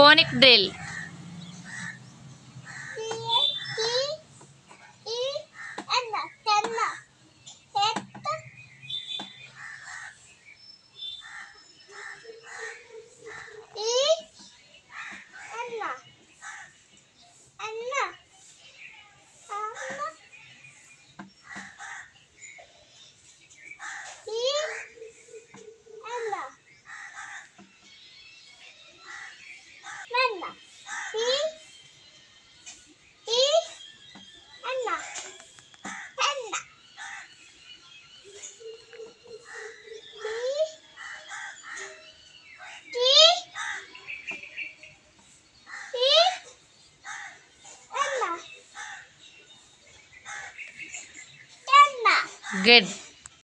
Phonic drill. Good.